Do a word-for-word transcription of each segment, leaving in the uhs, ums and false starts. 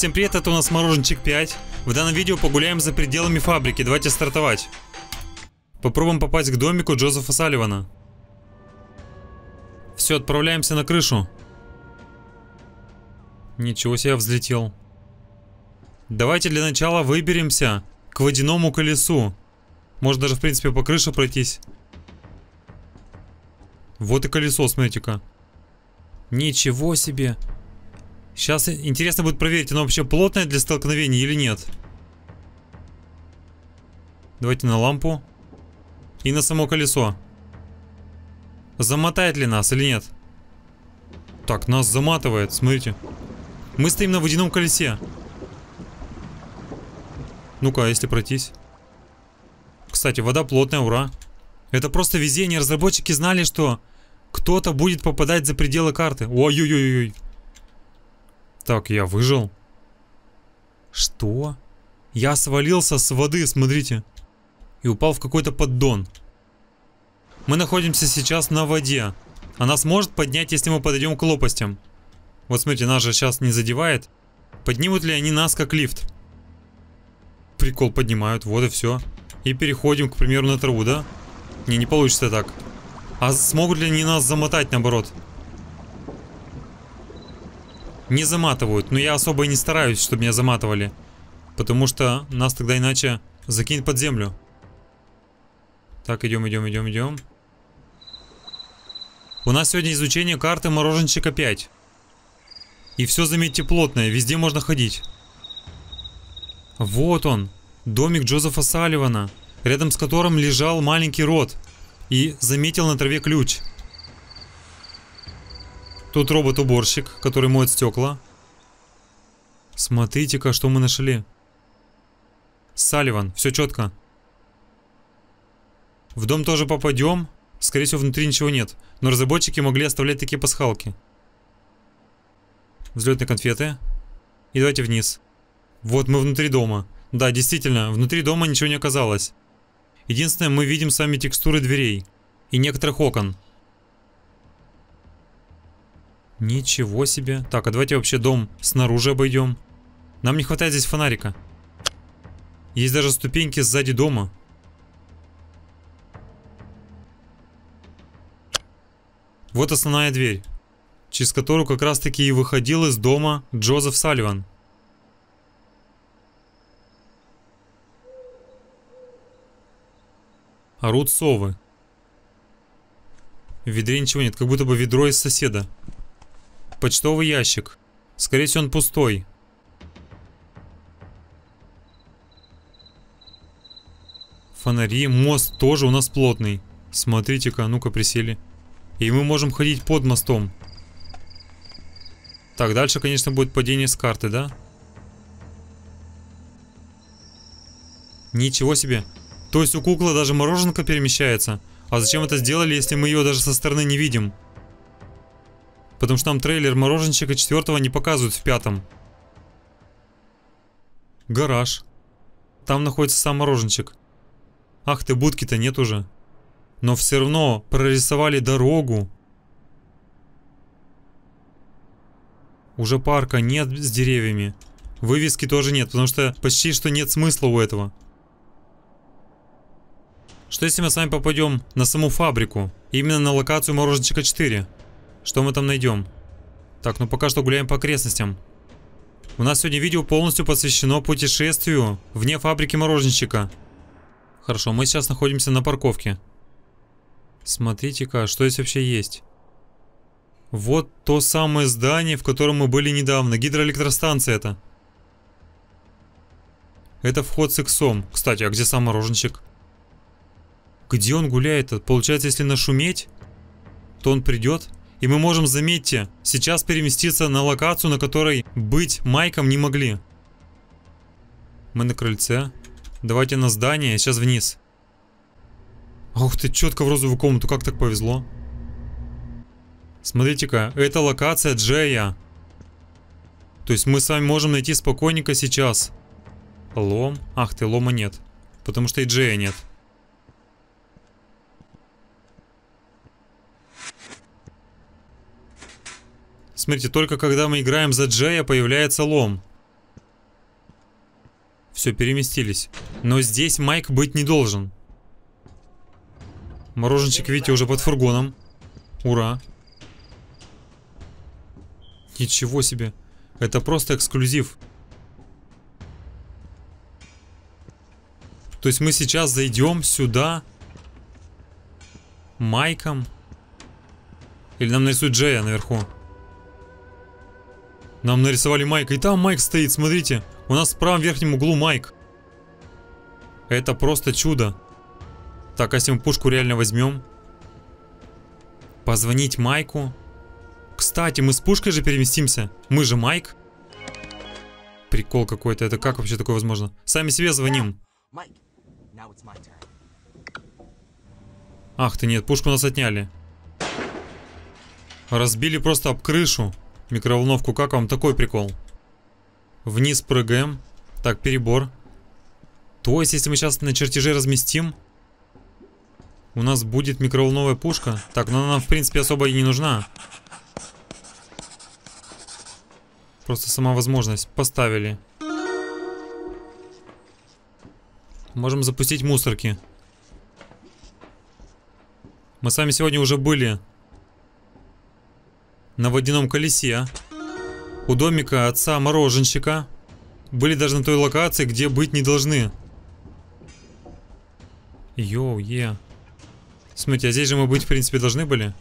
Всем привет, это у нас Мороженщик пять. В данном видео погуляем за пределами фабрики, давайте стартовать. Попробуем попасть к домику Джозефа Салливана. Все, отправляемся на крышу. Ничего себе, я взлетел. Давайте для начала выберемся к водяному колесу. Можно даже, в принципе, по крыше пройтись. Вот и колесо, смотрите-ка. Ничего себе. Сейчас интересно будет проверить, оно вообще плотное для столкновений или нет. Давайте на лампу. И на само колесо. Замотает ли нас или нет? Так, нас заматывает, смотрите. Мы стоим на водяном колесе. Ну-ка, если пройтись. Кстати, вода плотная, ура. Это просто везение. Разработчики знали, что кто-то будет попадать за пределы карты. Ой-ой-ой-ой. Так, я выжил. Что? Я свалился с воды, смотрите. И упал в какой-то поддон. Мы находимся сейчас на воде. Она сможет поднять, если мы подойдем к лопастям. Вот смотрите, нас же сейчас не задевает. Поднимут ли они нас как лифт? Прикол, поднимают, вот и все. И переходим, к примеру, на траву, да? Не, не получится так. А смогут ли они нас замотать, наоборот? Не заматывают, но я особо и не стараюсь, чтобы меня заматывали. Потому что нас тогда иначе закинет под землю. Так, идем, идем, идем, идем. У нас сегодня изучение карты Мороженщика пять. И все, заметьте, плотное, везде можно ходить. Вот он, домик Джозефа Салливана, рядом с которым лежал маленький рот. И заметил на траве ключ. Тут робот-уборщик, который моет стекла. Смотрите-ка, что мы нашли. Салливан, все четко. В дом тоже попадем. Скорее всего, внутри ничего нет. Но разработчики могли оставлять такие пасхалки. Взлетные конфеты. И давайте вниз. Вот мы внутри дома. Да, действительно, внутри дома ничего не оказалось. Единственное, мы видим с вами текстуры дверей. И некоторых окон. Ничего себе. Так, а давайте вообще дом снаружи обойдем. Нам не хватает здесь фонарика. Есть даже ступеньки сзади дома. Вот основная дверь, через которую как раз таки и выходил из дома Джозеф Салливан. Орут совы. В ведре ничего нет, как будто бы ведро из соседа. Почтовый ящик. Скорее всего, он пустой. Фонари, мост тоже у нас плотный. Смотрите-ка, ну-ка присели. И мы можем ходить под мостом. Так, дальше, конечно, будет падение с карты, да? Ничего себе. То есть у куклы даже мороженка перемещается. А зачем это сделали, если мы ее даже со стороны не видим? Потому что нам трейлер Мороженщика четвёртого не показывают в пятом. Гараж. Там находится сам Мороженщик. Ах ты, будки-то нет уже. Но все равно прорисовали дорогу. Уже парка нет с деревьями. Вывески тоже нет, потому что почти что нет смысла у этого. Что если мы с вами попадем на саму фабрику? Именно на локацию Мороженщика четыре. Что мы там найдем? Так, ну пока что гуляем по окрестностям. У нас сегодня видео полностью посвящено путешествию вне фабрики Мороженщика. Хорошо, мы сейчас находимся на парковке. Смотрите-ка, что здесь вообще есть. Вот то самое здание, в котором мы были недавно. Гидроэлектростанция это. Это вход с иксом. Кстати, а где сам Мороженщик? Где он гуляет-то? Получается, если нашуметь, то он придет... И мы можем, заметьте, сейчас переместиться на локацию, на которой быть Майком не могли. Мы на крыльце. Давайте на здание, сейчас вниз. Ух ты, четко в розовую комнату, как так повезло. Смотрите-ка, это локация Джея. То есть мы с вами можем найти спокойненько сейчас. Лом. Ах ты, лома нет. Потому что и Джея нет. Смотрите, только когда мы играем за Джея, появляется лом. Все, переместились. Но здесь Майк быть не должен. Мороженщик, видите, уже под фургоном. Ура. Ничего себе. Это просто эксклюзив. То есть мы сейчас зайдем сюда Майком. Или нам нарисуют Джея наверху. Нам нарисовали Майка. И там Майк стоит, смотрите. У нас в правом верхнем углу Майк. Это просто чудо. Так, а если мы пушку реально возьмем? Позвонить Майку. Кстати, мы с пушкой же переместимся. Мы же Майк. Прикол какой-то. Это как вообще такое возможно? Сами себе звоним. Ах ты, нет, пушку нас отняли. Разбили просто об крышу. Микроволновку, как вам такой прикол? Вниз прыгаем. Так, перебор. То есть, если мы сейчас на чертеже разместим, у нас будет микроволновая пушка. Так, но она нам, в принципе, особо и не нужна. Просто сама возможность. Поставили. Можем запустить мусорки. Мы с вами сегодня уже были на водяном колесе у домика отца мороженщика. Были даже на той локации, где быть не должны. Йоу-е. Смотрите, а здесь же мы быть в принципе должны были.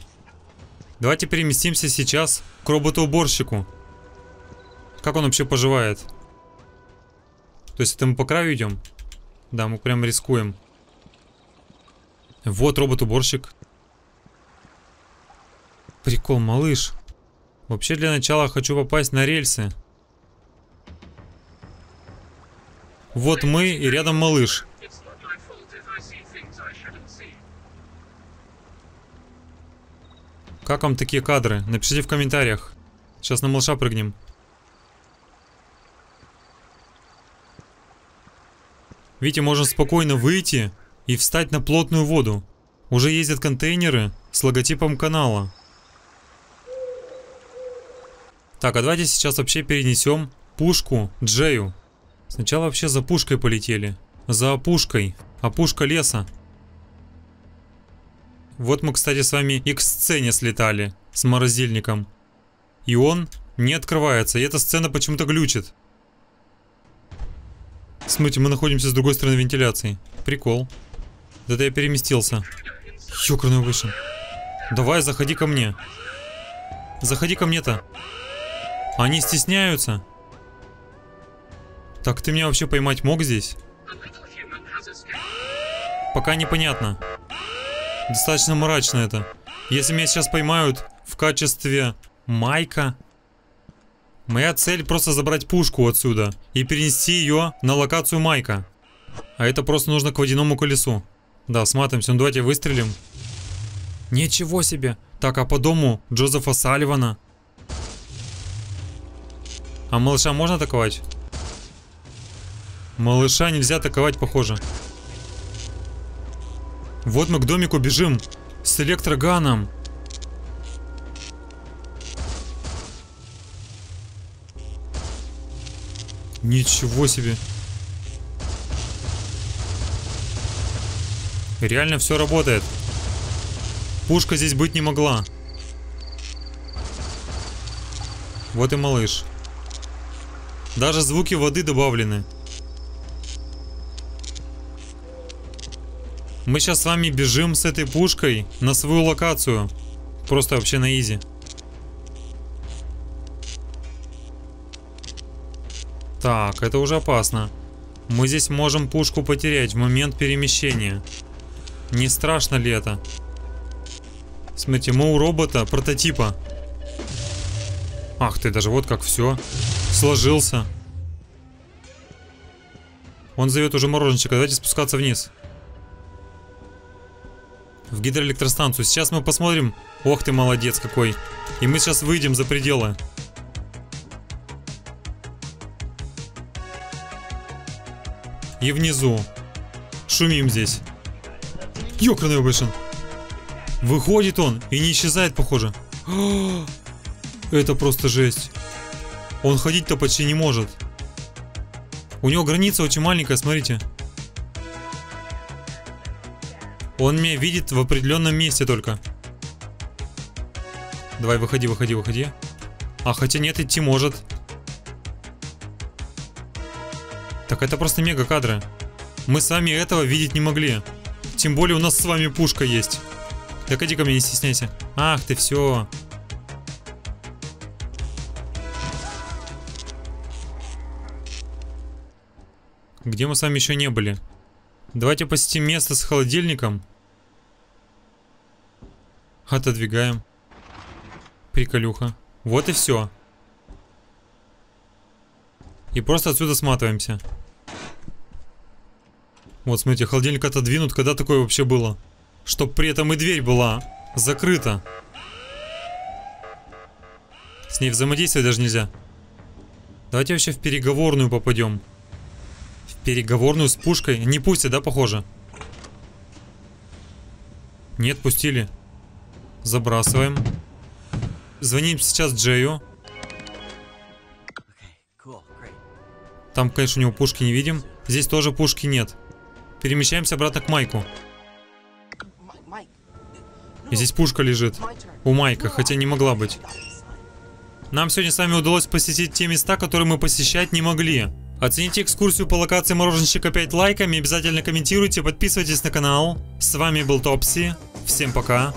Давайте переместимся сейчас к роботоуборщику. Как он вообще поживает? То есть это мы по краю идем? Да, мы прям рискуем. Вот робот-уборщик. Прикол, малыш. Вообще для начала хочу попасть на рельсы. Вот мы и рядом малыш. Как вам такие кадры? Напишите в комментариях. Сейчас на малыша прыгнем. Видите, можно спокойно выйти и встать на плотную воду. Уже ездят контейнеры с логотипом канала. Так, а давайте сейчас вообще перенесем пушку Джею. Сначала вообще за пушкой полетели. За опушкой. Опушка леса. Вот мы, кстати, с вами и к сцене слетали с морозильником. И он не открывается. И эта сцена почему-то глючит. Смотрите, мы находимся с другой стороны вентиляции. Прикол. Да-да, я переместился. Ёкарный выше. Давай, заходи ко мне. Заходи ко мне-то. Они стесняются. Так, ты меня вообще поймать мог здесь? Пока непонятно. Достаточно мрачно это. Если меня сейчас поймают в качестве Майка... Моя цель просто забрать пушку отсюда и перенести ее на локацию Майка. А это просто нужно к водяному колесу. Да, сматываемся. Ну давайте выстрелим. Ничего себе. Так, а по дому Джозефа Салливана? А малыша можно атаковать? Малыша нельзя атаковать, похоже. Вот мы к домику бежим с электроганом. Ничего себе. Реально все работает. Пушка здесь быть не могла. Вот и малыш. Даже звуки воды добавлены. Мы сейчас с вами бежим с этой пушкой на свою локацию. Просто вообще на изи. Так, это уже опасно. Мы здесь можем пушку потерять в момент перемещения. Не страшно ли это? Смотрите, мы у робота прототипа. Ах ты, даже вот как все сложился. Он зовет уже мороженщика. Давайте спускаться вниз. В гидроэлектростанцию. Сейчас мы посмотрим. Ох ты, молодец какой. И мы сейчас выйдем за пределы. И внизу. Шумим здесь. Ёкарный обышен. Выходит он и не исчезает, похоже. О, это просто жесть. Он ходить-то почти не может. У него граница очень маленькая, смотрите. Он меня видит в определенном месте только. Давай, выходи, выходи, выходи. А, хотя нет, идти может. Так, это просто мега кадры. Мы сами этого видеть не могли. Тем более у нас с вами пушка есть. Так, иди ко мне, не стесняйся. Ах ты, все. Где мы с вами еще не были? Давайте посетим место с холодильником. Отодвигаем. Приколюха. Вот и все. И просто отсюда сматываемся. Вот, смотрите, холодильник отодвинут. Когда такое вообще было? Чтоб при этом и дверь была закрыта. С ней взаимодействовать даже нельзя. Давайте вообще в переговорную попадем. В переговорную с пушкой. Не пустят, да, похоже? Нет, пустили. Забрасываем. Звоним сейчас Джею. Там, конечно, у него пушки не видим. Здесь тоже пушки нет. Перемещаемся обратно к Майку. И здесь пушка лежит. У Майка, хотя не могла быть. Нам сегодня с вами удалось посетить те места, которые мы посещать не могли. Оцените экскурсию по локации Мороженщика пять лайками. Обязательно комментируйте, подписывайтесь на канал. С вами был Топси. Всем пока.